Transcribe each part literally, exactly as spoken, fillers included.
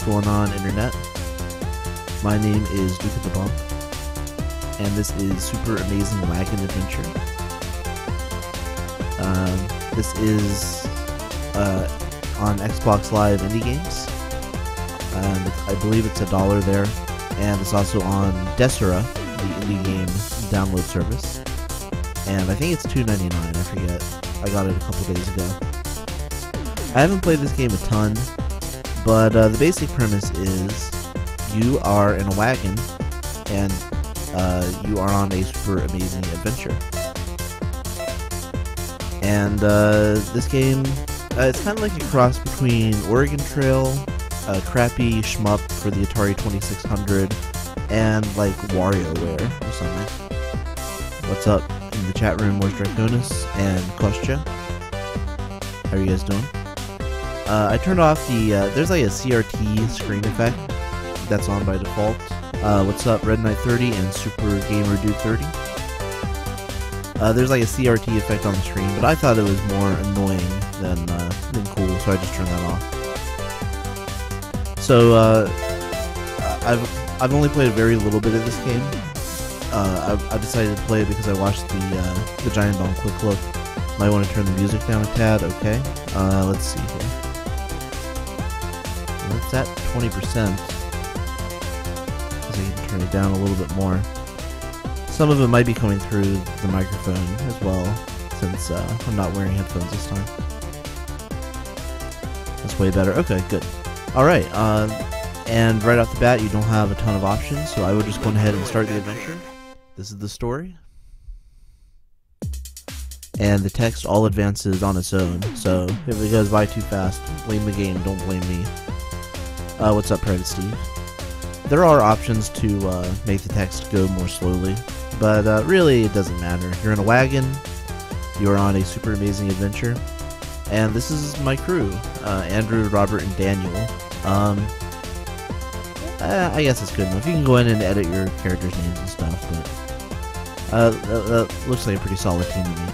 What's going on, Internet? My name is Duke of the Bump, and this is Super Amazing Wagon Adventure. Um, this is uh, on Xbox Live Indie Games, and I believe it's a dollar there, and it's also on Desera, the indie game download service, and I think it's two ninety-nine, I forget. I got it a couple days ago. I haven't played this game a ton, but uh, the basic premise is you are in a wagon and uh, you are on a super amazing adventure. And uh, this game, uh, it's kind of like a cross between Oregon Trail, a crappy shmup for the Atari twenty-six hundred, and like WarioWare or something. What's up? In the chat room was Draconis and Kostya. How are you guys doing? Uh, I turned off the, uh, there's like a C R T screen effect that's on by default. Uh, what's up, Red Knight thirty and Super Gamer Dude thirty? Uh, there's like a C R T effect on the screen, but I thought it was more annoying than, uh, than cool, so I just turned that off. So, uh, I've, I've only played a very little bit of this game. Uh, I, I decided to play it because I watched the, uh, the Giant Bomb quick look. Might want to turn the music down a tad, okay. Uh, let's see here. It's at twenty percent, so you can turn it down a little bit more. Some of it might be coming through the microphone as well, since uh, I'm not wearing headphones this time. That's way better. Okay, good. Alright, uh, and right off the bat you don't have a ton of options, so I would just go ahead and start the adventure. This is the story. And the text all advances on its own, so if it goes by too fast, blame the game, don't blame me. Uh, what's up, Private Steve? There are options to uh, make the text go more slowly, but uh, really it doesn't matter. You're in a wagon, you're on a super amazing adventure, and this is my crew, uh, Andrew, Robert, and Daniel. Um, uh, I guess it's good enough. You can go in and edit your characters' names and stuff, but uh, that, that looks like a pretty solid team to me.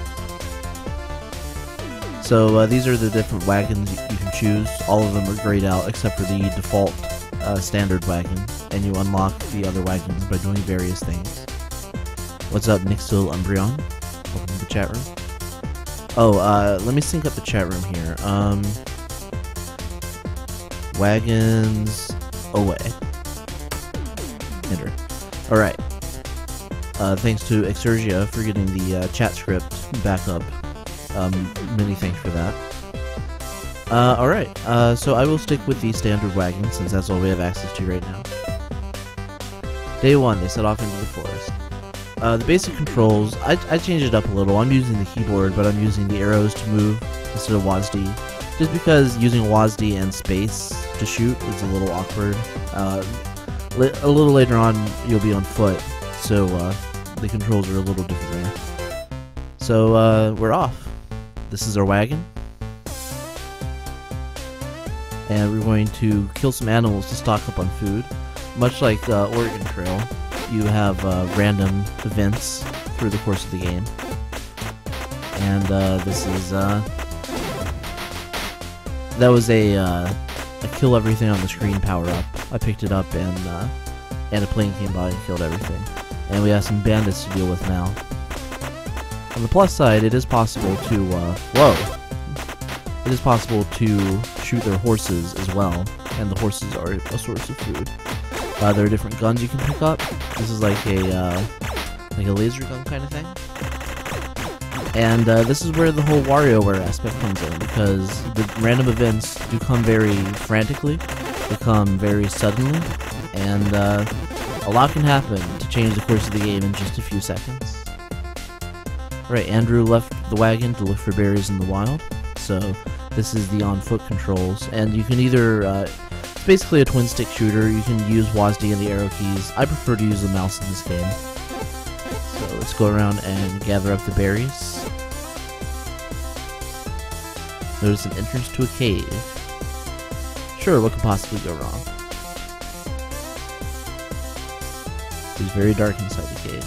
So uh, these are the different wagons you can choose. All of them are grayed out except for the default uh, standard wagon, and you unlock the other wagons by doing various things. What's up, Nixil Umbreon? Welcome to the chat room. Oh, uh, let me sync up the chat room here. Um, wagons away. Enter. Alright. Uh, thanks to Exergia for getting the uh, chat script back up. Um, many thanks for that. Uh, alright, uh, so I will stick with the standard wagon since that's all we have access to right now. Day one, they set off into the forest. Uh, the basic controls, I, I changed it up a little. I'm using the keyboard, but I'm using the arrows to move instead of W A S D. Just because using W A S D and space to shoot is a little awkward. Uh, li a little later on, you'll be on foot, so uh, the controls are a little different there. So uh, we're off. This is our wagon, and we're going to kill some animals to stock up on food. Much like uh, Oregon Trail, you have uh, random events through the course of the game. And uh, this is, uh, that was a, uh, a kill everything on the screen power up. I picked it up and, uh, and a plane came by and killed everything. And we have some bandits to deal with now. On the plus side, it is possible to, uh, whoa! It is possible to shoot their horses as well, and the horses are a source of food. Uh, there are different guns you can pick up. This is like a, uh, like a laser gun kind of thing. And, uh, this is where the whole WarioWare aspect comes in, because the random events do come very frantically, they come very suddenly, and, uh, a lot can happen to change the course of the game in just a few seconds. Alright, Andrew left the wagon to look for berries in the wild, so this is the on-foot controls, and you can either, uh, it's basically a twin-stick shooter. You can use W A S D and the arrow keys. I prefer to use the mouse in this game. So let's go around and gather up the berries. Notice an entrance to a cave. Sure, what could possibly go wrong? It's very dark inside the cave.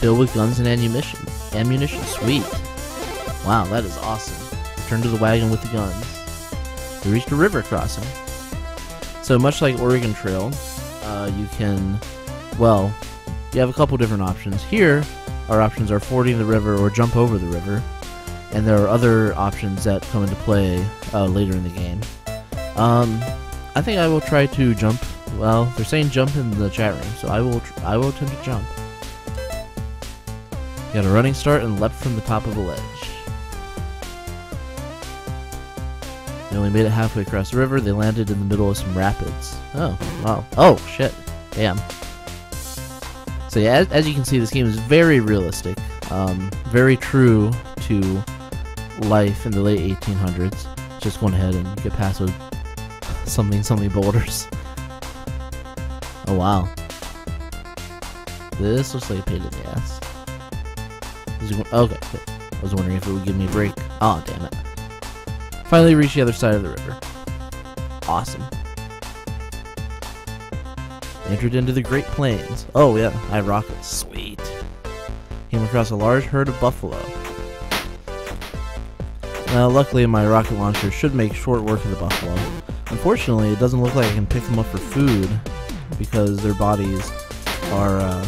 Filled with guns and ammunition. Ammunition, sweet. Wow, that is awesome. Return to the wagon with the guns. We reached a river crossing. So much like Oregon Trail, uh, you can, well, you have a couple different options. Here, our options are fording the river or jump over the river, and there are other options that come into play uh, later in the game. Um, I think I will try to jump. Well, they're saying jump in the chat room, so I will tr I will attempt to jump. Got a running start and leapt from the top of a ledge. They only made it halfway across the river. They landed in the middle of some rapids. Oh, wow. Oh, shit. Damn. So yeah, as, as you can see, this game is very realistic. Um, very true to life in the late eighteen hundreds. Just going ahead and get past with something, something boulders. Oh, wow. This looks like a pain in the ass. Okay, I was wondering if it would give me a break. Oh, damn it. Finally reached the other side of the river. Awesome. Entered into the Great Plains. Oh yeah, I rock it. Sweet. Came across a large herd of buffalo. Now, luckily my rocket launcher should make short work of the buffalo. Unfortunately, it doesn't look like I can pick them up for food because their bodies are, uh,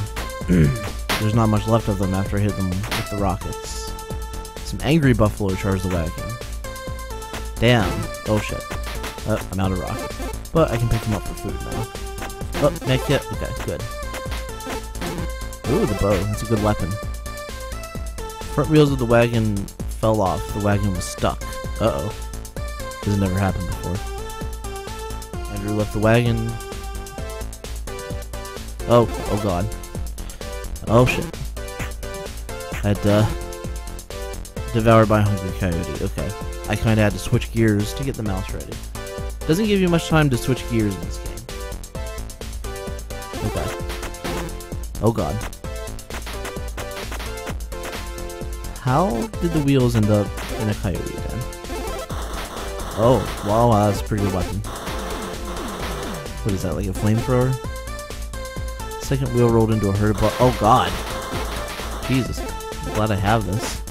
there's not much left of them after I hit them with the rockets. Some angry buffalo charge the wagon. Damn. Oh shit. Oh, I'm out of rockets. But I can pick them up for food now. Oh, med kit. Okay, good. Ooh, the bow. That's a good weapon. Front wheels of the wagon fell off. The wagon was stuck. Uh-oh. This has never happened before. Andrew left the wagon. Oh. Oh god. Oh shit. I had, uh... devoured by a hungry coyote. Okay. I kinda had to switch gears to get the mouse ready. Doesn't give you much time to switch gears in this game. Okay. Oh god. How did the wheels end up in a coyote then? Oh, wow, wow, that's a pretty good weapon. What is that, like a flamethrower? Second wheel rolled into a herd of buffalo. Oh god! Jesus. I'm glad I have this.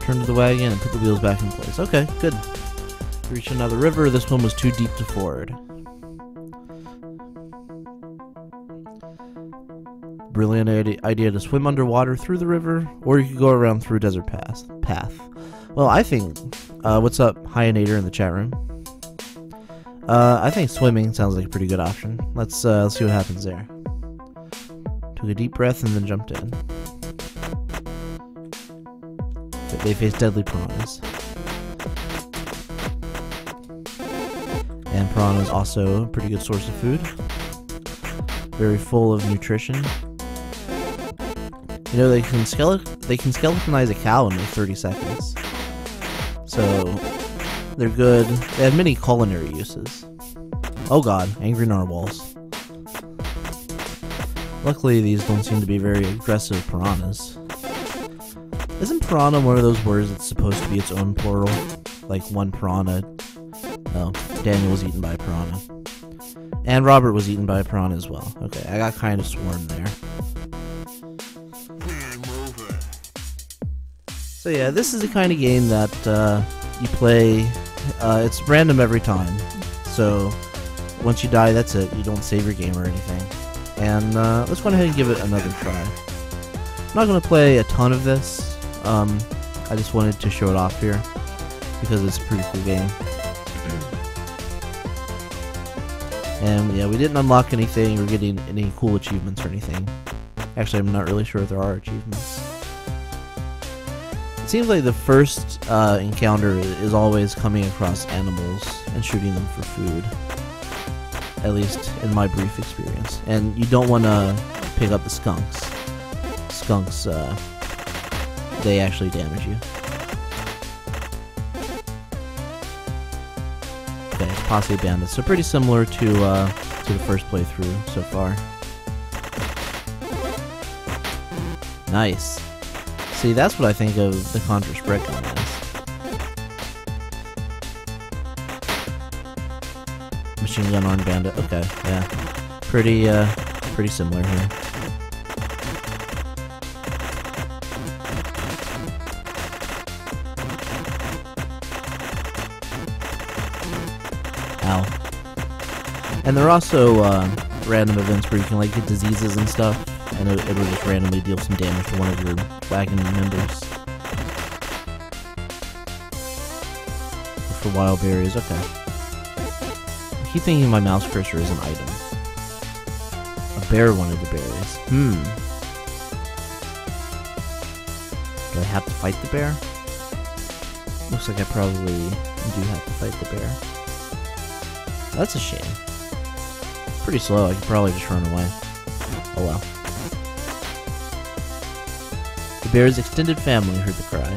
Turn to the wagon and put the wheels back in place. Okay, good. Reach another river. This one was too deep to ford. Brilliant idea to swim underwater through the river, or you could go around through desert path. Path. Well, I think. Uh, what's up, Hyenator in the chat room? Uh, I think swimming sounds like a pretty good option. Let's uh, let's see what happens there. Took a deep breath and then jumped in. They face deadly piranhas. And piranha is also a pretty good source of food. Very full of nutrition. You know, they can skeleton they can skeletonize a cow in like thirty seconds. So they're good. They have many culinary uses. Oh god, angry narwhals. Luckily these don't seem to be very aggressive piranhas. Isn't piranha one of those words that's supposed to be its own plural? Like one piranha. Oh, Daniel was eaten by a piranha. And Robert was eaten by a piranha as well. Okay, I got kind of swarmed there. So yeah, this is the kind of game that uh, you play. Uh, it's random every time. So once you die, that's it. You don't save your game or anything. And uh, let's go ahead and give it another try. I'm not going to play a ton of this. Um, I just wanted to show it off here because it's a pretty cool game. And yeah, we didn't unlock anything or getting any cool achievements or anything. Actually, I'm not really sure if there are achievements. It seems like the first uh, encounter is always coming across animals and shooting them for food. At least in my brief experience. And you don't want to pick up the skunks. Skunks, uh... they actually damage you. Okay, Posse of Bandits. So pretty similar to uh, to the first playthrough so far. Nice. See, that's what I think of the Contra spread on this. Machine gun armed bandit. Okay, yeah, pretty uh, pretty similar here. Ow. And there are also uh, random events where you can like get diseases and stuff, and it, it will just randomly deal some damage to one of your wagon members. For wild berries, okay. I keep thinking my mouse cursor is an item. A bear wanted the berries. Hmm. Do I have to fight the bear? Looks like I probably do have to fight the bear. That's a shame. It's pretty slow, I could probably just run away. Oh well. The bear's extended family heard the cry.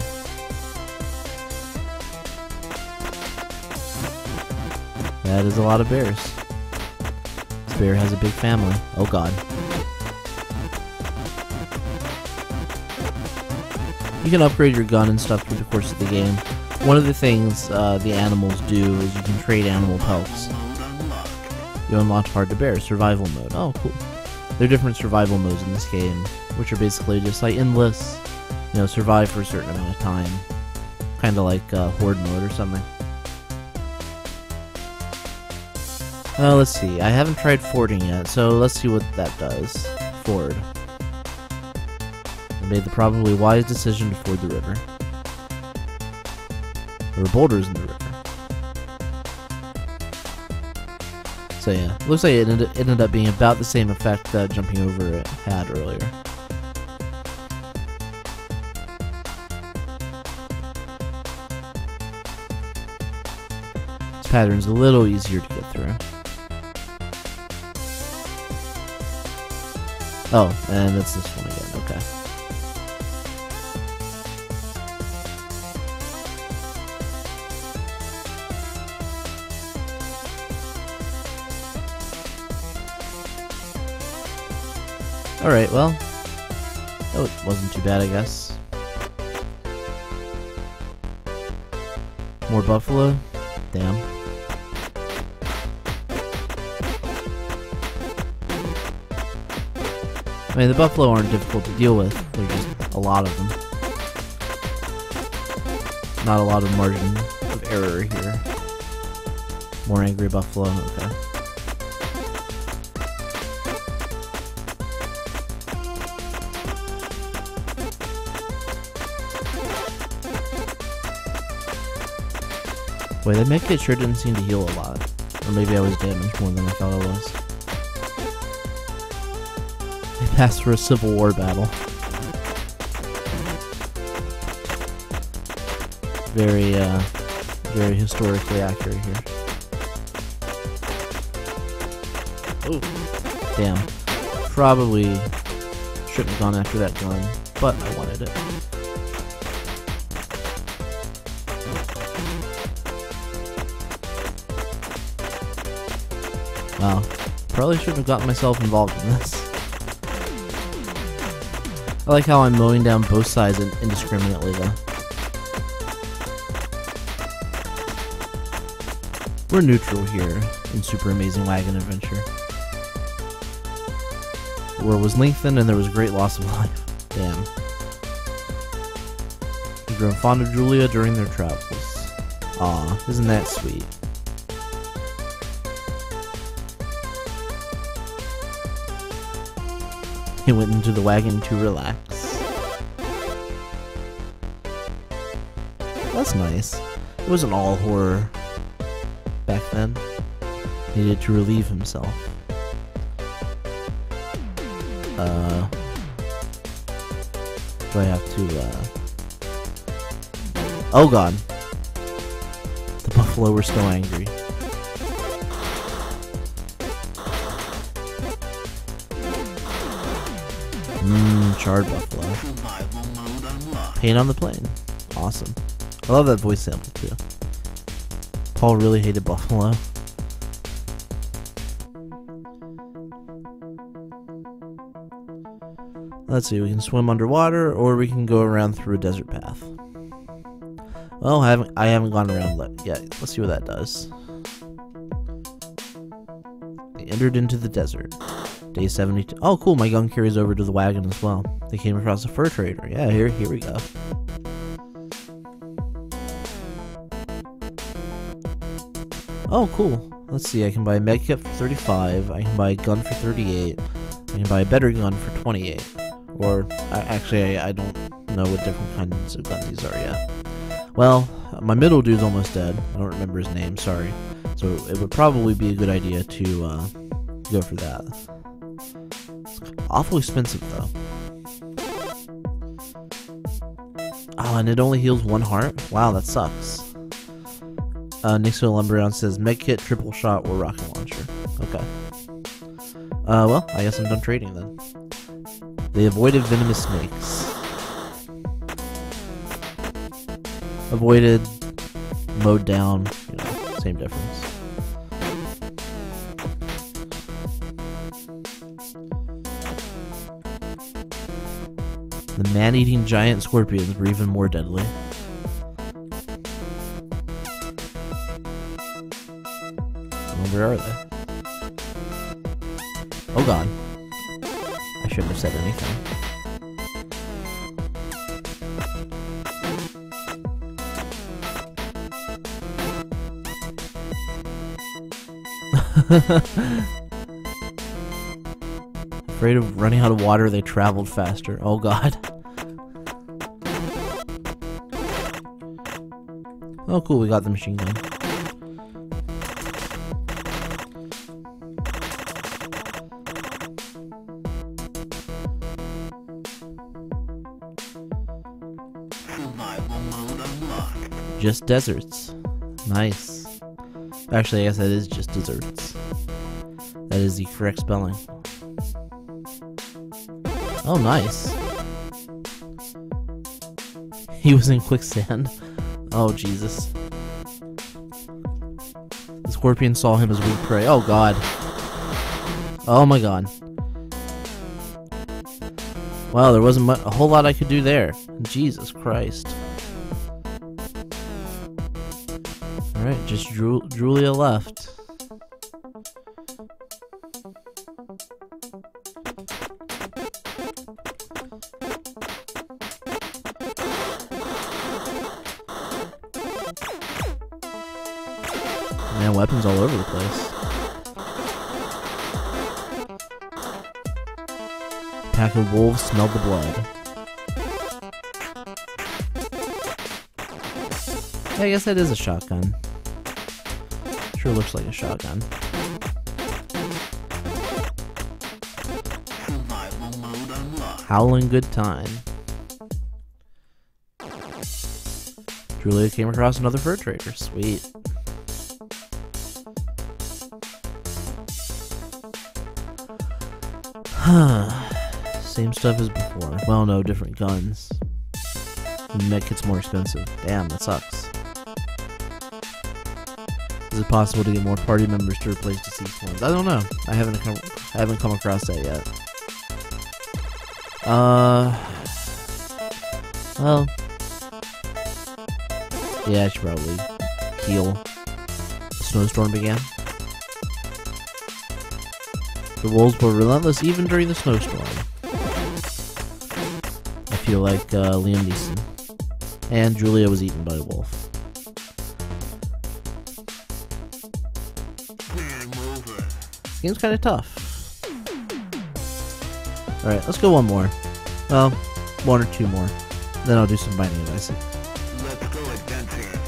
That is a lot of bears. This bear has a big family. Oh god. You can upgrade your gun and stuff through the course of the game. One of the things uh, the animals do is you can trade animal pelts. You unlock Hard to Bear, Survival Mode. Oh, cool. There are different survival modes in this game, which are basically just like endless, you know, survive for a certain amount of time. Kind of like uh, Horde mode or something. Uh, let's see. I haven't tried fording yet, so let's see what that does. Ford. I made the probably wise decision to ford the river. There were boulders in the river. So yeah, looks like it ended up being about the same effect that jumping over it had earlier. This pattern's a little easier to get through. Oh, and it's this one again, okay. Alright, well, oh, it wasn't too bad, I guess. More buffalo? Damn. I mean, the buffalo aren't difficult to deal with, there's just a lot of them. Not a lot of margin of error here. More angry buffalo, okay. Boy, that medkit sure didn't seem to heal a lot. Or maybe I was damaged more than I thought I was. I passed for a Civil War battle. Very, uh, very historically accurate here. Ooh. Damn. Probably shouldn't have gone after that gun, but I wanted it. Wow, probably shouldn't have gotten myself involved in this. I like how I'm mowing down both sides indiscriminately though. We're neutral here in Super Amazing Wagon Adventure. The war was lengthened and there was great loss of life. Damn. We've grown fond of Julia during their travels. Aw, isn't that sweet? He went into the wagon to relax. That's nice. It wasn't all horror back then. He needed to relieve himself. Uh, do I have to, uh... Oh god. The buffalo were still angry. Mmm, charred buffalo. Paint on the plane. Awesome. I love that voice sample too. Paul really hated buffalo. Let's see, we can swim underwater or we can go around through a desert path. Well, I haven't, I haven't gone around yet. Let's see what that does. They entered into the desert. Day seventy-two. Oh, cool. My gun carries over to the wagon as well. They came across a fur trader. Yeah, here, here we go. Oh, cool. Let's see, I can buy a med kit for thirty-five, I can buy a gun for thirty-eight, I can buy a better gun for twenty-eight. Or, I, actually, I, I don't know what different kinds of guns these are yet. Well, my middle dude's almost dead. I don't remember his name, sorry. So it would probably be a good idea to uh, go for that. It's awful expensive, though. Oh, and it only heals one heart? Wow, that sucks. Uh, Nixil Umbreon says, medkit, triple shot, or rocket launcher. Okay. Uh, well, I guess I'm done trading then. They avoided venomous snakes. Avoided, mowed down, you know, same difference. The man-eating giant scorpions were even more deadly. Where are they? Oh god. I shouldn't have said anything. Afraid of running out of water, they traveled faster. Oh god. Oh cool, we got the machine gun. Just deserts. Nice. Actually, I guess that is just desserts. That is the correct spelling. Oh, nice. He was in quicksand. Oh, Jesus. The scorpion saw him as weak prey. Oh, God. Oh, my God. Wow, there wasn't much, a whole lot I could do there. Jesus Christ. Alright, just Ju Julia left. Man, weapons all over the place. A pack of wolves smelled the blood. Yeah, I guess that is a shotgun. Sure looks like a shotgun. Howling good time. Julia came across another fur trader. Sweet. Huh. Same stuff as before. Well, no, different guns. The mech gets more expensive. Damn, that sucks. Is it possible to get more party members to replace deceased ones? I don't know. I haven't come, I haven't come across that yet. Uh, well, yeah, I should probably heal. The snowstorm began. The wolves were relentless even during the snowstorm. I feel like uh, Liam Neeson. And Julia was eaten by a wolf. Game's kind of tough. Alright, let's go one more. Well, one or two more. Then I'll do some Binding of Isaac. Let's go adventure.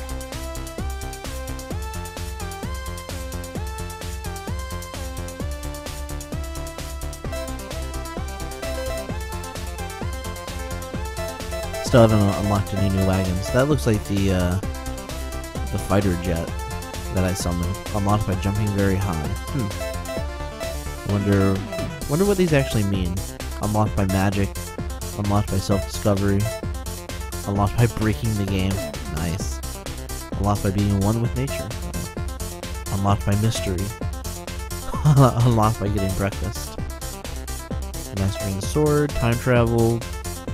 Still haven't unlocked any new wagons. That looks like the, uh, the fighter jet that I summoned. Unlocked by jumping very high. Hmm. Wonder, wonder what these actually mean. Unlocked by magic, unlocked by self-discovery, unlocked by breaking the game. Nice. Unlocked by being one with nature. Unlocked by mystery. Unlocked by getting breakfast. Mastering the sword, time travel,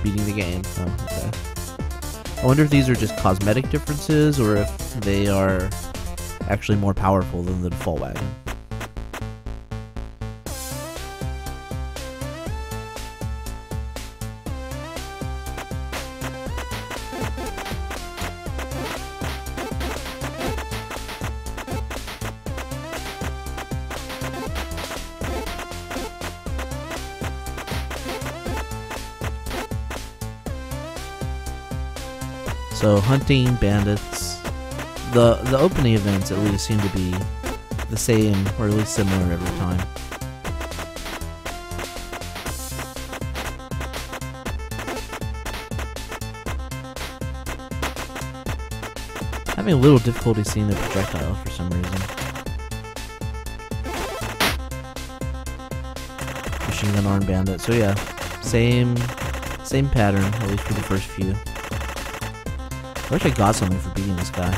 beating the game. Oh, okay. I wonder if these are just cosmetic differences or if they are actually more powerful than the default wagon. So hunting, bandits, the the opening events at least seem to be the same, or at least similar every time. Having a little difficulty seeing the projectile for some reason. Machine gun armed bandit, so yeah, same same pattern, at least for the first few. I wish I got something for beating this guy.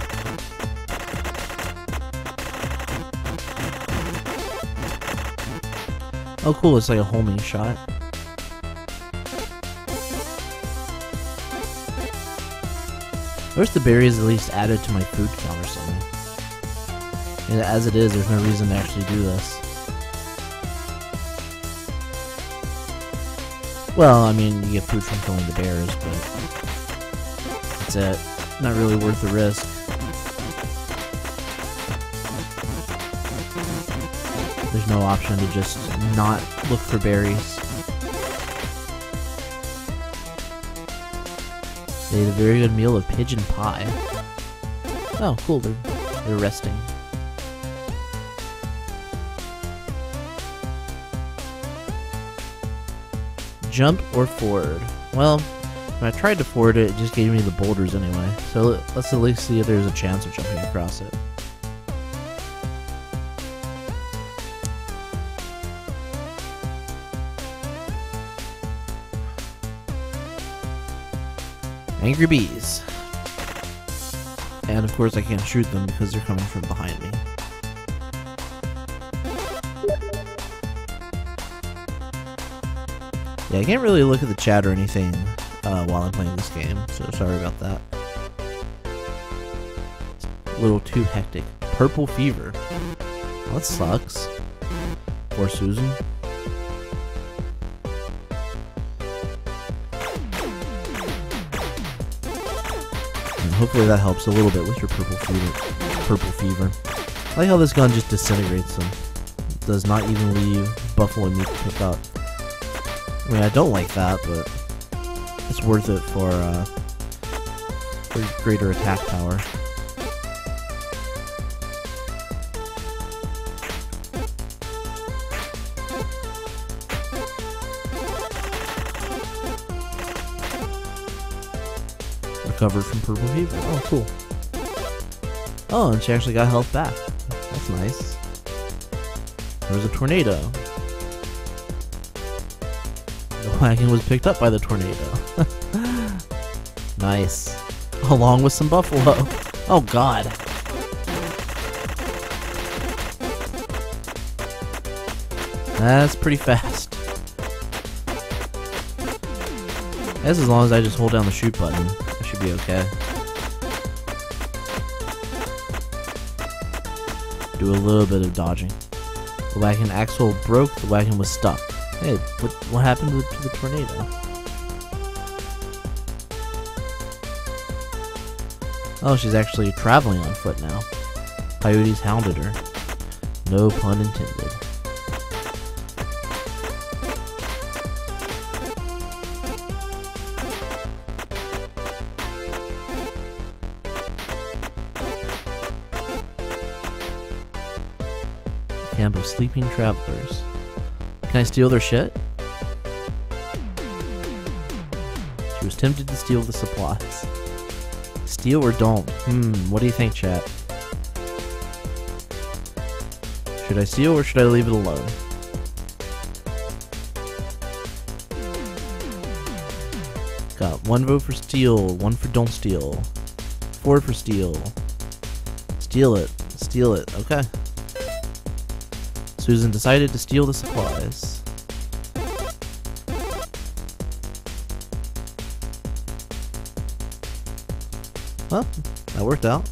Oh cool, it's like a homing shot. I wish the berries at least added to my food count or something. And as it is, there's no reason to actually do this. Well, I mean, you get food from killing the bears, but that's it. Not really worth the risk. There's no option to just not look for berries. They had a very good meal of pigeon pie. Oh, cool, they're, they're resting. Jump or forward? Well, when I tried to forward it, it just gave me the boulders anyway. So let's at least see if there's a chance of jumping across it. Angry bees. And of course I can't shoot them because they're coming from behind me. Yeah, I can't really look at the chat or anything uh, while I'm playing this game, so sorry about that. It's a little too hectic. Purple fever. Well, that sucks. Poor Susan. And hopefully that helps a little bit with your purple fever. Purple fever. I like how this gun just disintegrates them. It does not even leave buffalo meat to pick up. I mean, I don't like that, but it's worth it for, uh, for greater attack power. Recovered from purple fever. Oh, cool. Oh, and she actually got health back. That's nice. There was a tornado. Wagon was picked up by the tornado. Nice. Along with some buffalo. Oh god. That's pretty fast. That's as long as I just hold down the shoot button. I should be okay. Do a little bit of dodging. The wagon axle broke, the wagon was stuck. Hey, what, what happened to the tornado? Oh, she's actually traveling on foot now. Coyotes hounded her. No pun intended. Camp of sleeping travelers. Can I steal their shit? She was tempted to steal the supplies. Steal or don't? Hmm, what do you think, chat? Should I steal or should I leave it alone? Got one vote for steal, one for don't steal, four for steal. Steal it, steal it, okay. Susan decided to steal the supplies. Well, that worked out.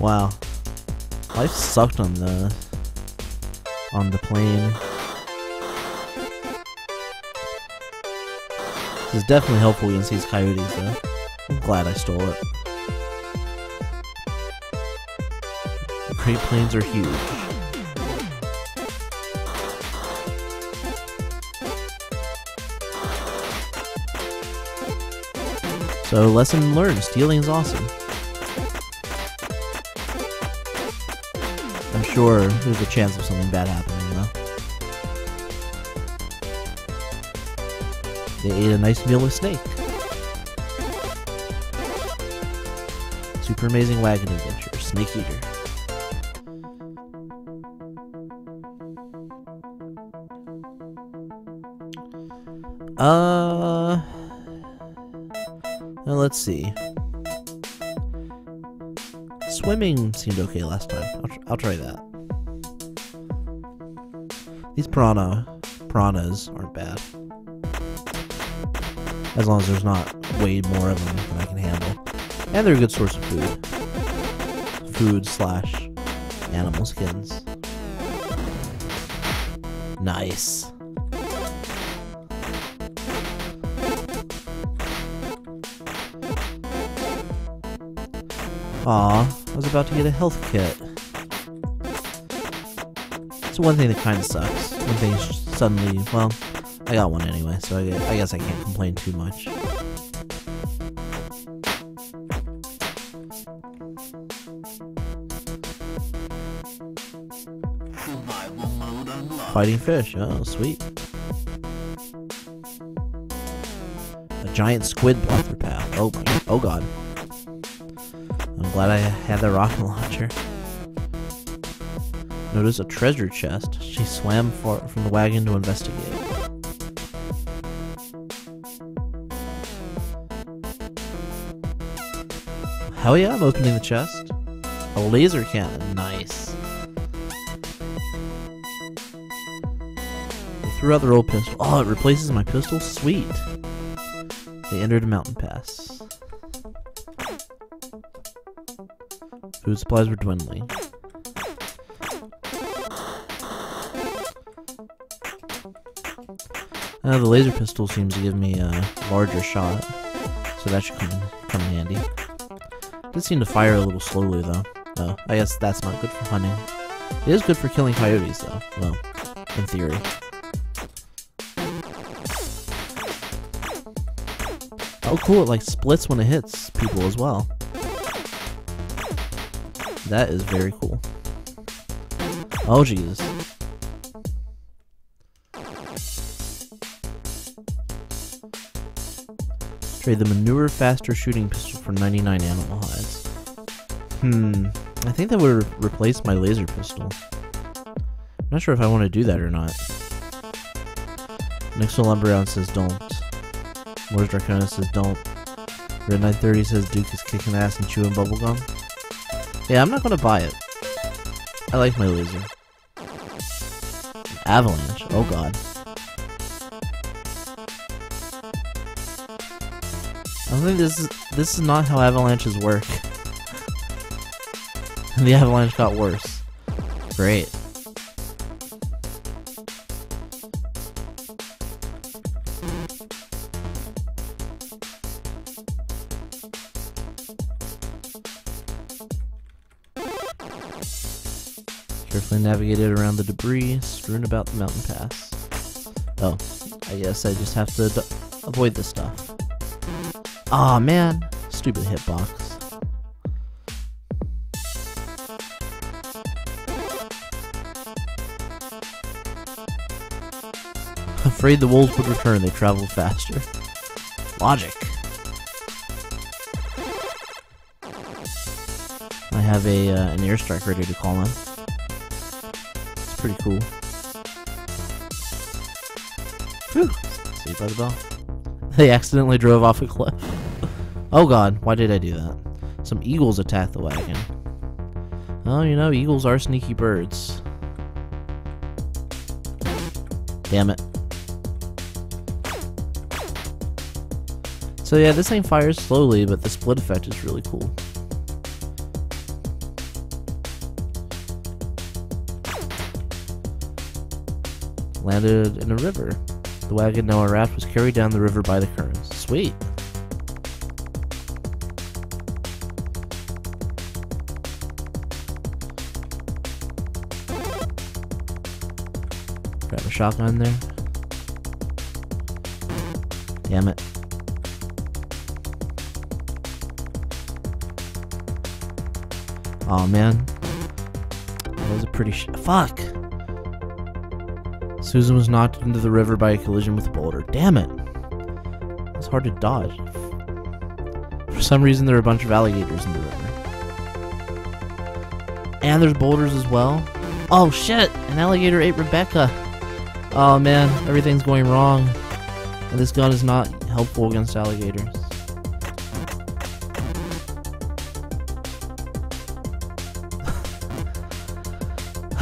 Wow. Life sucked on the on the plane. This is definitely helpful against these coyotes though. I'm glad I stole it. Great Plains are huge. So lesson learned, stealing is awesome. I'm sure there's a chance of something bad happening though. They ate a nice meal with Snake. Super Amazing Wagon Adventure, Snake Eater. Uh, well, let's see. Swimming seemed okay last time. I'll, tr I'll try that. These piranha, piranhas aren't bad. As long as there's not way more of them than I can handle. And they're a good source of food. Food slash animal skins. Nice. Aw, I was about to get a health kit. It's one thing that kind of sucks. When things just suddenly, well, I got one anyway, so I guess, I guess I can't complain too much. Fighting fish, oh sweet. A giant squid blocker path. Oh my, oh god. I'm glad I had the rocket launcher. Notice a treasure chest. She swam for, from the wagon to investigate. Hell yeah, I'm opening the chest. A laser cannon, nice. They threw out their old pistol. Oh, it replaces my pistol? Sweet. They entered a mountain pass. Food supplies were dwindling. Uh, the laser pistol seems to give me a larger shot, so that should come, come handy. Did seem to fire a little slowly though. Oh, I guess that's not good for hunting. It is good for killing coyotes though. Well, in theory. Oh cool, it like splits when it hits people as well. That is very cool. Oh, Jesus. Trade the manure faster shooting pistol for ninety-nine animal hides. Hmm. I think that would re replace my laser pistol. I'm not sure if I want to do that or not. Nixil Umbreon says don't. Mors Dracona says don't. Red nine thirty says Duke is kicking ass and chewing bubblegum. Yeah, I'm not gonna buy it. I like my laser. Avalanche, oh god. I don't think this is- this is not how avalanches work. The avalanche got worse. Great. Navigated around the debris strewn about the mountain pass. Oh, I guess I just have to d avoid this stuff. Aw, man. Stupid hitbox. Afraid the wolves would return, they traveled faster. Logic. I have a uh, an airstrike ready to call on. Pretty cool. Whew. Saved by the bell. They accidentally drove off a cliff. Oh god, why did I do that? Some eagles attacked the wagon. Oh, you know, eagles are sneaky birds. Damn it. So yeah, this thing fires slowly, but the split effect is really cool. Landed in a river. The wagon, now a raft, was carried down the river by the currents. Sweet. Grab a shotgun there. Damn it. Aw, man. That was a pretty sh- Fuck! Susan was knocked into the river by a collision with a boulder. Damn it! It's hard to dodge. For some reason, there are a bunch of alligators in the river. And there's boulders as well. Oh shit! An alligator ate Rebecca! Oh man, everything's going wrong. And this gun is not helpful against alligators.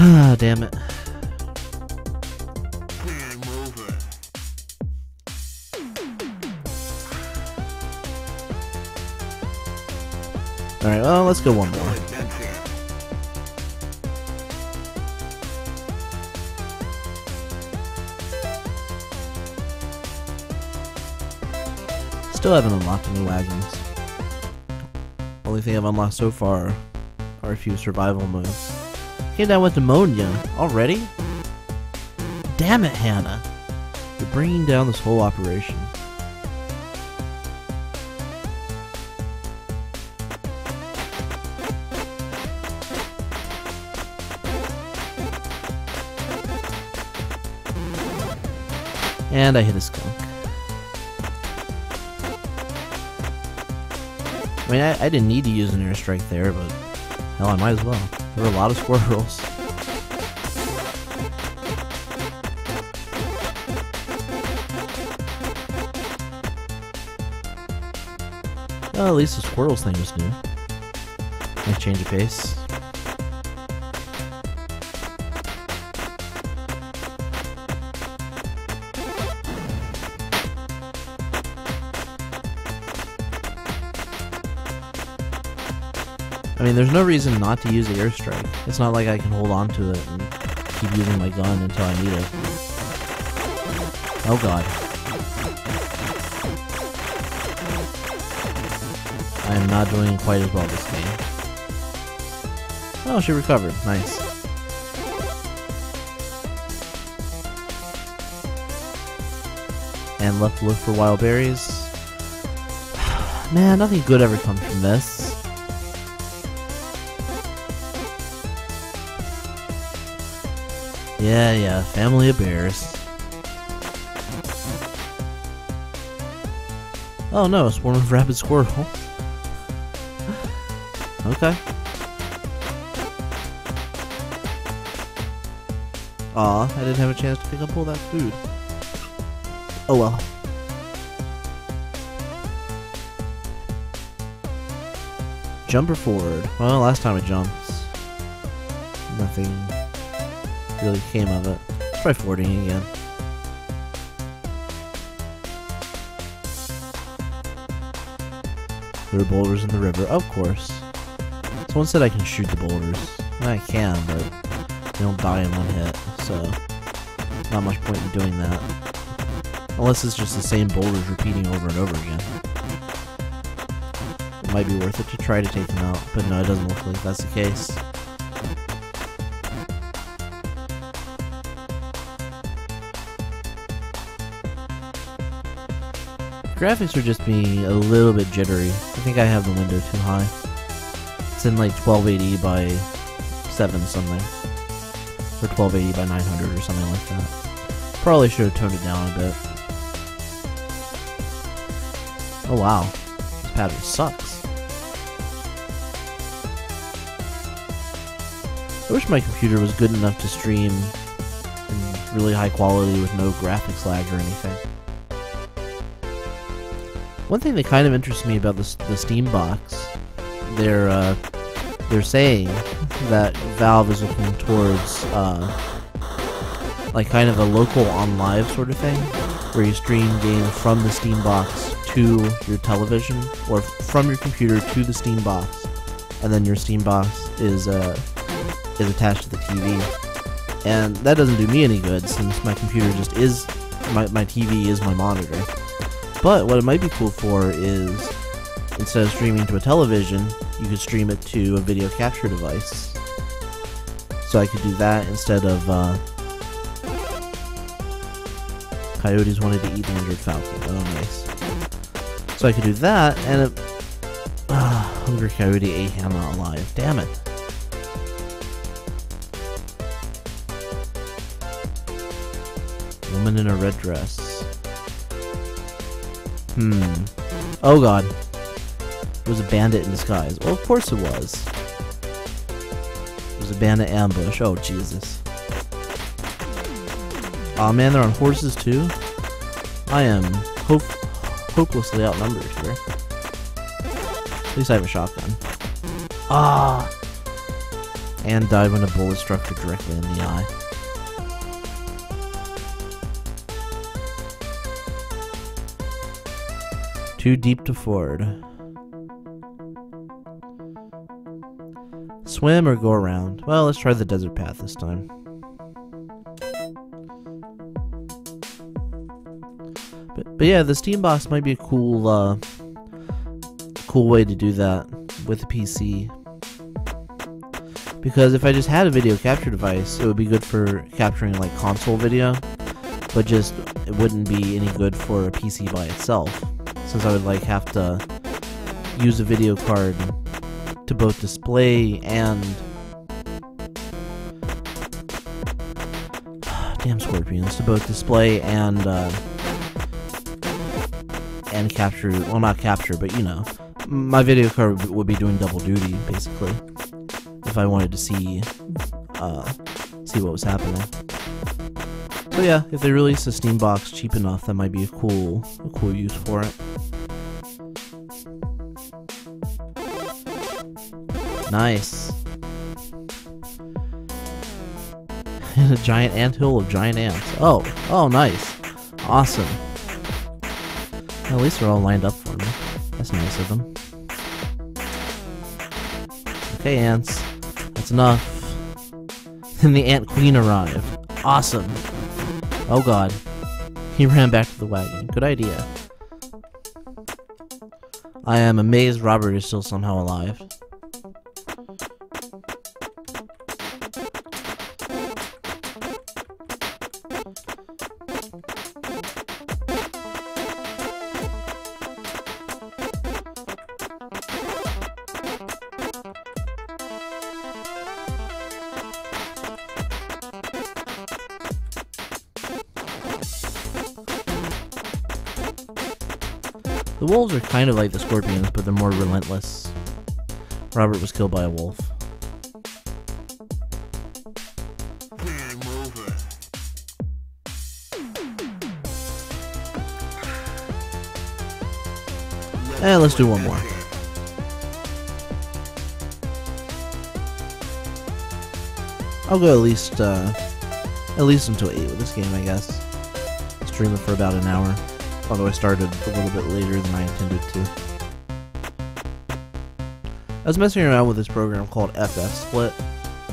Ah, damn it. Alright, well, let's go one more. Still haven't unlocked any wagons. Only thing I've unlocked so far are a few survival moves. Came down with pneumonia already? Damn it, Hannah! You're bringing down this whole operation. And I hit a skunk. I mean, I, I didn't need to use an airstrike there, but hell, I might as well. There were a lot of squirrels. Well, at least the squirrels thing was new. Nice change of pace. I mean, there's no reason not to use the airstrike. It's not like I can hold on to it and keep using my gun until I need it. Oh god. I am not doing quite as well this game. Oh, she recovered. Nice. And left to look for wild berries. Man, nothing good ever comes from this. Yeah, yeah, family of bears. Oh no, a swarm of rabid squirrels. Okay. Aw, I didn't have a chance to pick up all that food. Oh well. Jumper forward. Well, last time I jumped, nothing really came of it. Let's try forwarding again. There are boulders in the river, of course. Someone said I can shoot the boulders. I can, but they don't die in one hit, so not much point in doing that. Unless it's just the same boulders repeating over and over again. It might be worth it to try to take them out, but no, it doesn't look like that's the case. Graphics are just being a little bit jittery. I think I have the window too high. It's in like twelve eighty by seven something. Or twelve eighty by nine hundred or something like that. Probably should have toned it down a bit. Oh wow. This pattern sucks. I wish my computer was good enough to stream in really high quality with no graphics lag or anything. One thing that kind of interests me about the, the Steam Box, they're uh, they're saying that Valve is looking towards uh, like kind of a local on live sort of thing, where you stream games from the Steam Box to your television, or from your computer to the Steam Box, and then your Steam Box is uh, is attached to the T V, and that doesn't do me any good since my computer just is my my T V is my monitor. But what it might be cool for is, instead of streaming to a television, you could stream it to a video capture device. So I could do that instead of, uh... coyotes wanted to eat the injured falcon. Oh, nice. So I could do that, and it... Uh, hungry coyote ate Hannah alive. Damn it. woman in a red dress. Hmm. Oh god. It was a bandit in disguise. Well, of course it was. It was a bandit ambush. Oh, Jesus. Aw, oh, man, they're on horses, too? I am hope hopelessly outnumbered here. At least I have a shotgun. Ah! And died when a bullet struck her directly in the eye. Too deep to ford. Swim or go around? Well, let's try the desert path this time. But, but yeah, the Steam Box might be a cool, uh, cool way to do that with a P C. Because if I just had a video capture device, it would be good for capturing like console video, but just it wouldn't be any good for a P C by itself, since I would like have to use a video card to both display and damn scorpions to both display and uh, and capture. Well, not capture, but you know, my video card would be doing double duty basically. If I wanted to see, uh, see what was happening. So yeah, if they release a Steam Box cheap enough, that might be a cool, a cool use for it. Nice. And a giant anthill of giant ants. Oh, oh, nice, awesome. Well, at least they're all lined up for me. That's nice of them. Okay, ants. That's enough. Then the ant queen arrived. Awesome. Oh god. He ran back to the wagon. Good idea. I am amazed Robert is still somehow alive. The wolves are kind of like the scorpions, but they're more relentless. Robert was killed by a wolf. Game over. Eh, let's do one more. I'll go at least, uh, at least until eight with this game, I guess. Stream it for about an hour. Although I started a little bit later than I intended to. I was messing around with this program called FFSplit,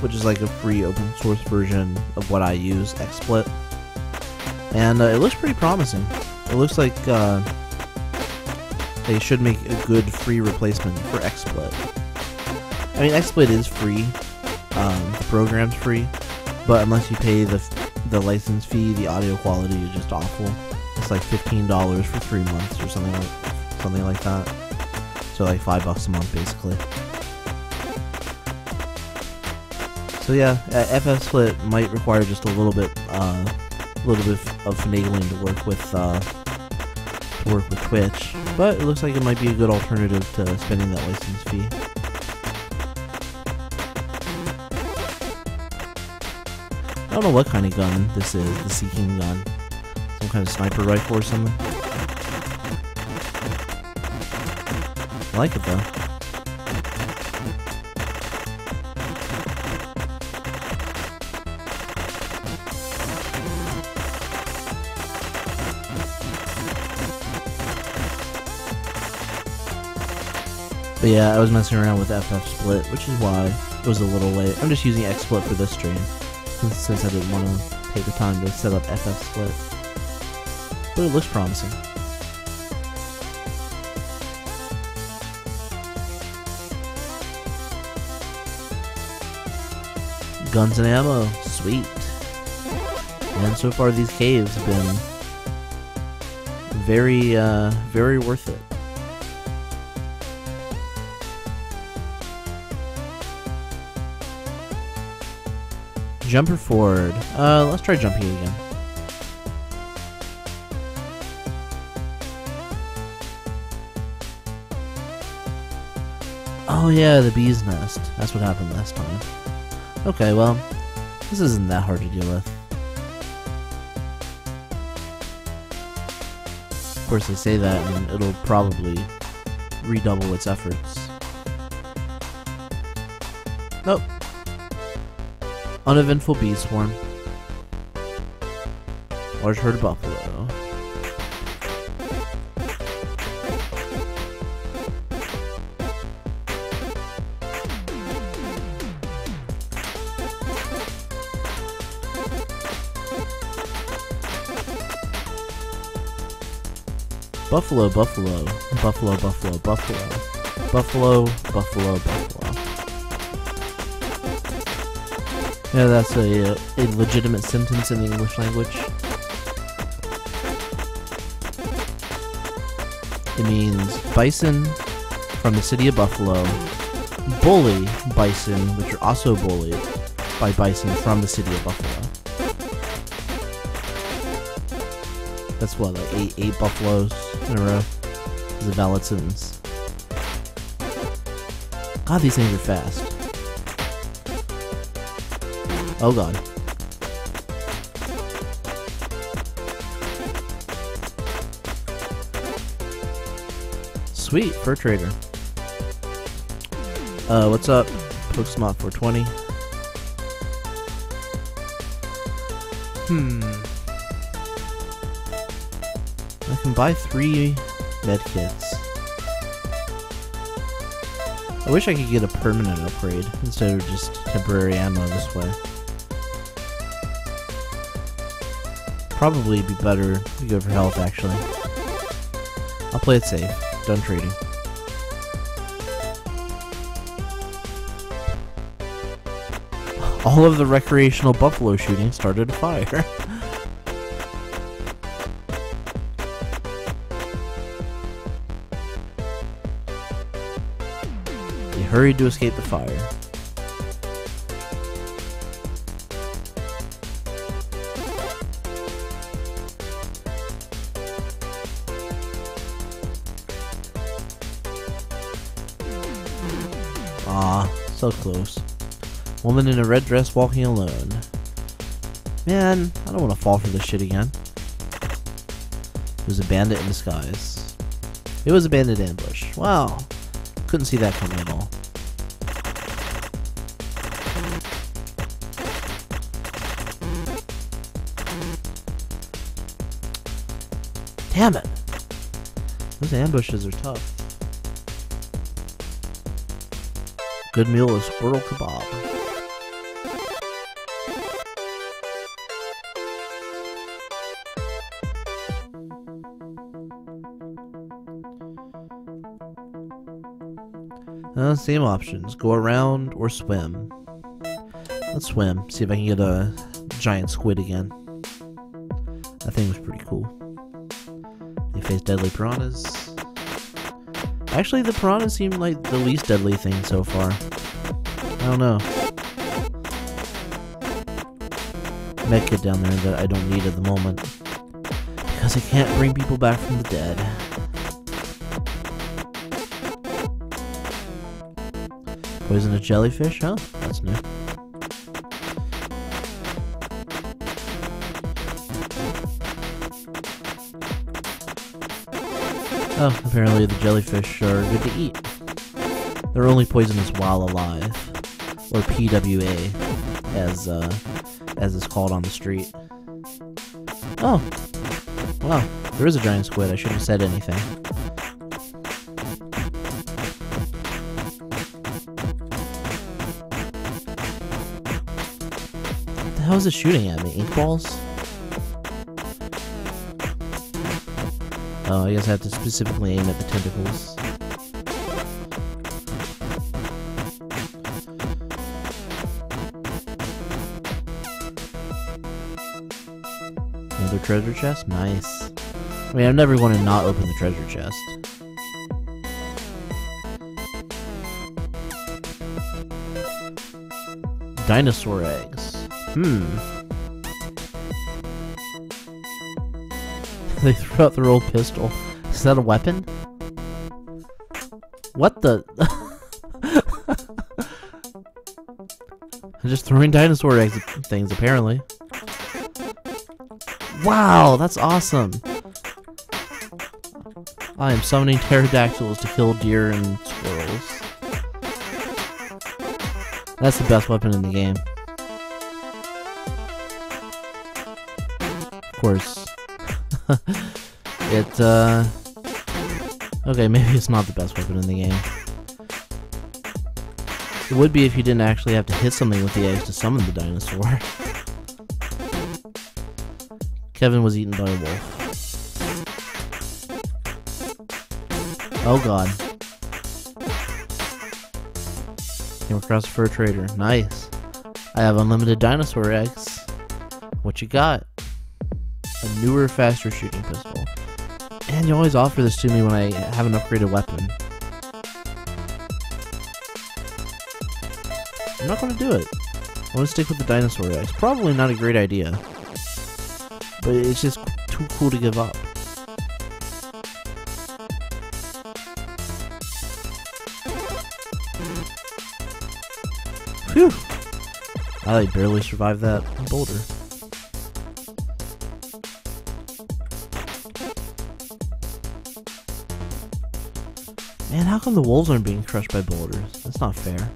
which is like a free open source version of what I use, XSplit. And uh, it looks pretty promising. It looks like uh, they should make a good free replacement for XSplit. I mean, XSplit is free. Um, the program's free. But unless you pay the, the license fee, the audio quality is just awful. Like fifteen dollars for three months or something like something like that. So like five bucks a month basically. So yeah, FFSplit might require just a little bit, uh, a little bit of finagling to work with, uh, to work with Twitch. But it looks like it might be a good alternative to spending that license fee. I don't know what kind of gun this is, the Seeking gun. Some kind of sniper rifle or something. I like it though. But yeah, I was messing around with FFSplit, which is why it was a little late. I'm just using XSplit for this stream, since I didn't want to take the time to set up FFSplit. But it looks promising. Guns and ammo, sweet. And so far these caves have been very, uh, very worth it. Jumper forward. Uh, let's try jumping again. Oh yeah, the bee's nest. That's what happened last time. Okay, well, this isn't that hard to deal with. Of course, I say that and it'll probably redouble its efforts. Nope. Uneventful bee swarm. Large herd of buffalo. Buffalo, buffalo, buffalo, buffalo, buffalo, buffalo, buffalo, buffalo. Yeah, that's a, a legitimate sentence in the English language. It means bison from the city of Buffalo, bully bison, which are also bullied by bison from the city of Buffalo. That's what, like eight, eight buffaloes in a row is a valid sentence. God, these things are fast. Oh god. Sweet, fur trader. Uh, what's up? Pokesmot four twenty. Hmm. I can buy three medkits. I wish I could get a permanent upgrade instead of just temporary ammo this way. Probably be better to go for health, actually. I'll play it safe. Done trading. All of the recreational buffalo shooting started a fire. Hurried to escape the fire. Ah, so close. Woman in a red dress walking alone. Man, I don't want to fall for this shit again. It was a bandit in disguise. It was a bandit ambush. Wow. Couldn't see that coming at all. Damn it! Those ambushes are tough. Good meal is squirrel kebab. Uh, same options. Go around or swim. Let's swim. See if I can get a giant squid again. That thing was pretty cool. Deadly piranhas. Actually, the piranhas seem like the least deadly thing so far. I don't know. Med kit down there that I don't need at the moment because I can't bring people back from the dead. Poisonous jellyfish, huh? That's new. Oh, apparently the jellyfish are good to eat. They're only poisonous while alive, or P W A, as uh, as it's called on the street. Oh, wow, there is a giant squid. I shouldn't have said anything. What the hell is it shooting at me? Ink balls? Oh, I guess I have to specifically aim at the tentacles. Another treasure chest? Nice. I mean, I'm never going to not open the treasure chest. Dinosaur eggs. Hmm. They threw out their old pistol. Is that a weapon? What the? I'm just throwing dinosaur eggs at things, apparently. Wow, that's awesome. I am summoning pterodactyls to kill deer and squirrels. That's the best weapon in the game. Of course. It, uh... okay, maybe it's not the best weapon in the game. It would be if you didn't actually have to hit something with the eggs to summon the dinosaur. Kevin was eaten by a wolf. Oh god. Came across a fur trader. Nice. I have unlimited dinosaur eggs. What you got? A newer, faster shooting pistol. And you always offer this to me when I have an upgraded weapon. I'm not going to do it. I want to stick with the dinosaur eggs. Probably not a great idea. But it's just too cool to give up. Phew! I barely survived that boulder. Man, how come the wolves aren't being crushed by boulders? That's not fair.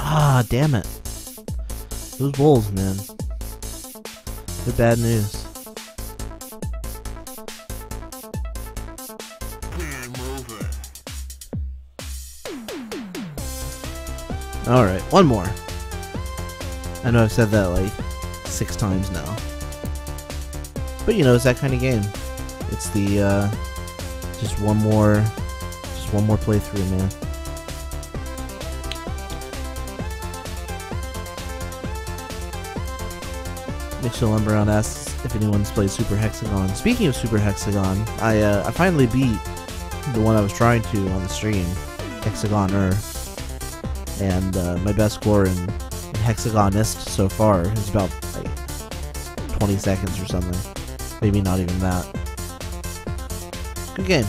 Ah, damn it. Those wolves, man. They're bad news. Game over. Alright, one more. I know I've said that like six times now. But you know, it's that kind of game. It's the, uh, just one more, just one more playthrough, man. Nixil Umbreon asks if anyone's played Super Hexagon. Speaking of Super Hexagon, I uh, I finally beat the one I was trying to on the stream, Hexagoner, and uh, my best score in, in Hexagonist so far is about like twenty seconds or something, maybe not even that. Good game.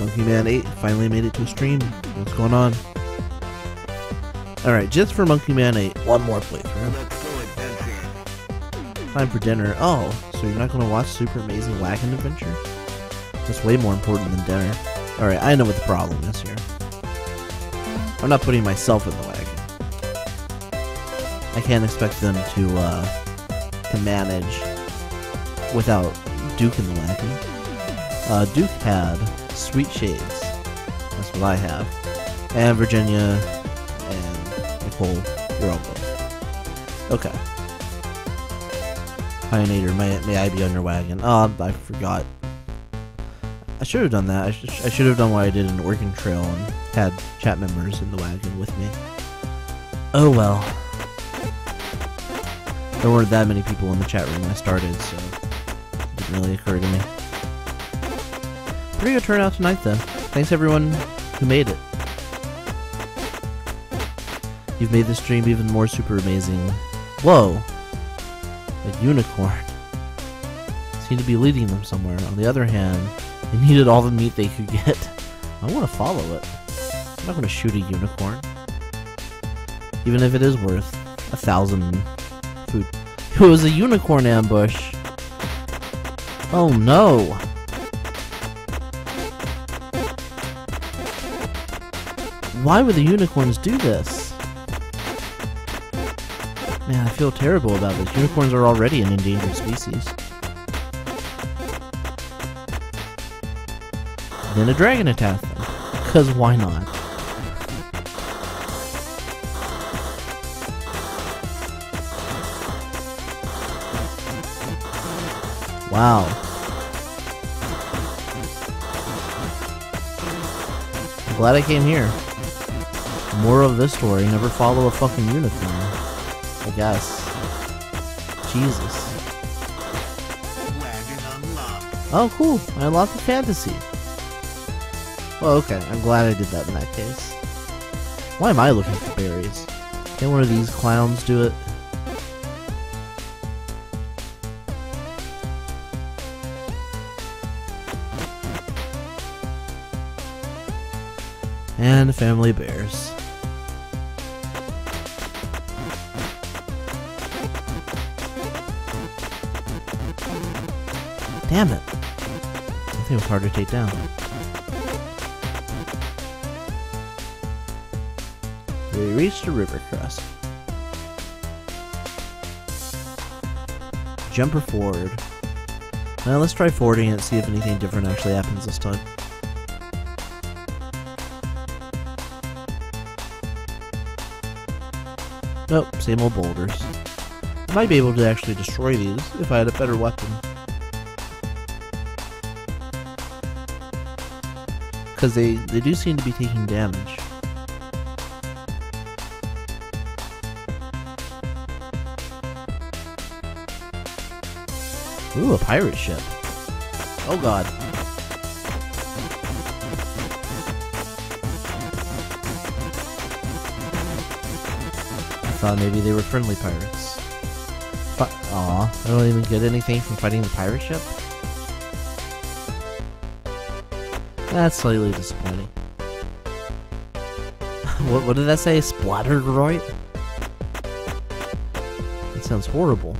Monkey Man eight finally made it to a stream. What's going on? Alright, just for Monkey Man eight, one more playthrough. Time for dinner. Oh, so you're not going to watch Super Amazing Wagon Adventure? That's way more important than dinner. Alright, I know what the problem is here. I'm not putting myself in the wagon. I can't expect them to, uh, to manage without Duke in the wagon. Uh, Duke had Sweet Shades, that's what I have, and Virginia and Nicole, you're all good. Okay. Pioneer, may, may I be on your wagon? Oh, I forgot. I should have done that. I, sh I should have done what I did in Oregon Trail and had chat members in the wagon with me. Oh well. There weren't that many people in the chat room when I started, so it didn't really occur to me. Pretty good turnout tonight, though. Thanks everyone who made it. You've made this stream even more super amazing. Whoa! A unicorn. Seem to be leading them somewhere. On the other hand, they needed all the meat they could get. I want to follow it. I'm not going to shoot a unicorn. Even if it is worth a thousand food. It was a unicorn ambush! Oh no! Why would the unicorns do this? Man, I feel terrible about this. Unicorns are already an endangered species. Then a dragon attacked them. Because why not? Wow. I'm glad I came here. Moral of this story, never follow a fucking unicorn. I guess. Jesus. Oh, cool. I unlocked the fantasy. Well, okay. I'm glad I did that in that case. Why am I looking for berries? Can one of these clowns do it? And a family of bears. Damn it. I think it was hard to take down. We reached a river crest. Jumper forward. Now let's try forwarding it and see if anything different actually happens this time. Nope, same old boulders. I might be able to actually destroy these if I had a better weapon. Because they, they do seem to be taking damage. Ooh, a pirate ship. Oh god. I thought maybe they were friendly pirates. Fu- Aw, I don't even get anything from fighting the pirate ship? That's slightly disappointing. what, what did that say? Splattergroit? That sounds horrible.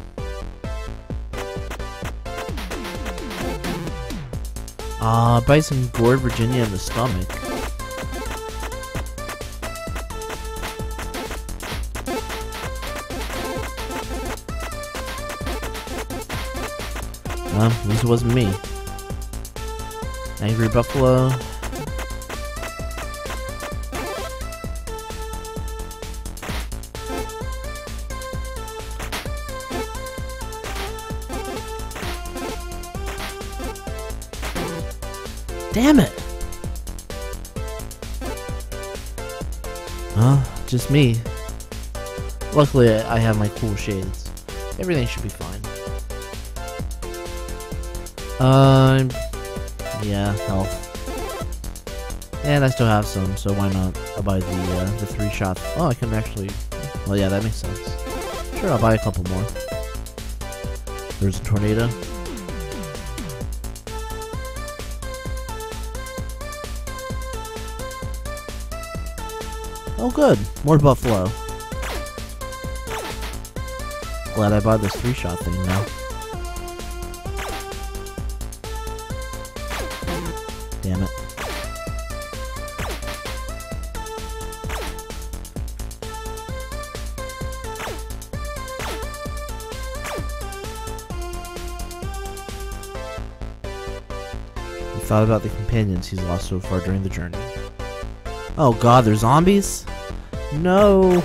Ah, uh, Bison gored Virginia in the stomach. Well, at least it wasn't me. Angry buffalo. Damn it! Huh? Just me. Luckily, I have my cool shades. Everything should be fine. Uh... Yeah, health. And I still have some, so why not? I'll buy the, uh, the three shots. Oh, I can actually... Well, yeah, that makes sense. Sure, I'll buy a couple more. There's a tornado. Oh, good. More buffalo. Glad I bought this three-shot thing now. Damn it. He thought about the companions he's lost so far during the journey. Oh god, they're zombies? No!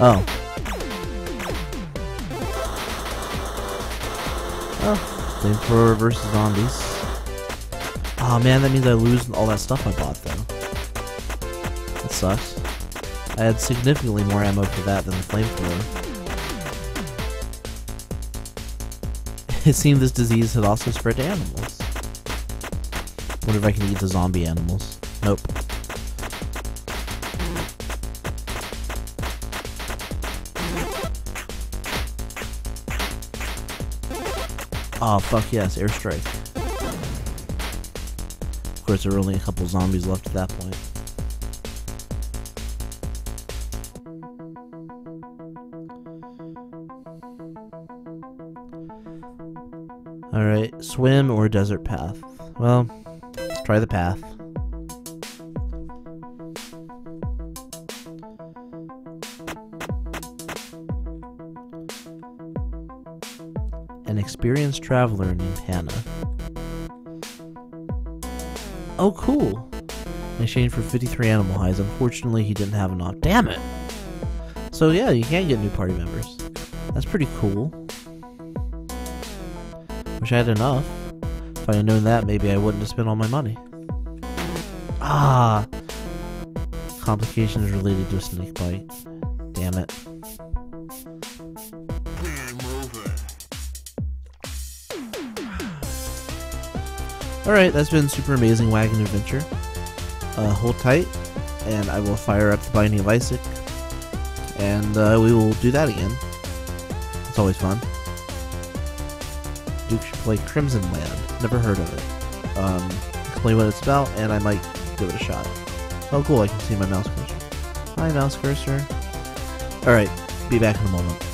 Oh. Oh. Same for reverse zombies. Oh man, that means I lose all that stuff I bought though. That sucks. I had significantly more ammo for that than the flamethrower. It seemed this disease had also spread to animals. Wonder if I can eat the zombie animals. Nope. Oh fuck yes, airstrike. Of course there were only a couple zombies left at that point. Alright, swim or desert path? Well, let's try the path. Experienced traveler named Hannah. Oh, cool! In exchange for fifty-three animal hides, unfortunately he didn't have enough. Damn it! So yeah, you can get new party members. That's pretty cool. Wish I had enough. If I had known that, maybe I wouldn't have spent all my money. Ah! Complications related to a snake bite. Damn it. Alright, that's been Super Amazing Wagon Adventure. Uh, hold tight, and I will fire up The Binding of Isaac, and uh, we will do that again. It's always fun. Duke should play Crimsonland. Never heard of it. Um, explain what it's about, and I might give it a shot. Oh cool, I can see my mouse cursor. Hi, mouse cursor. Alright, be back in a moment.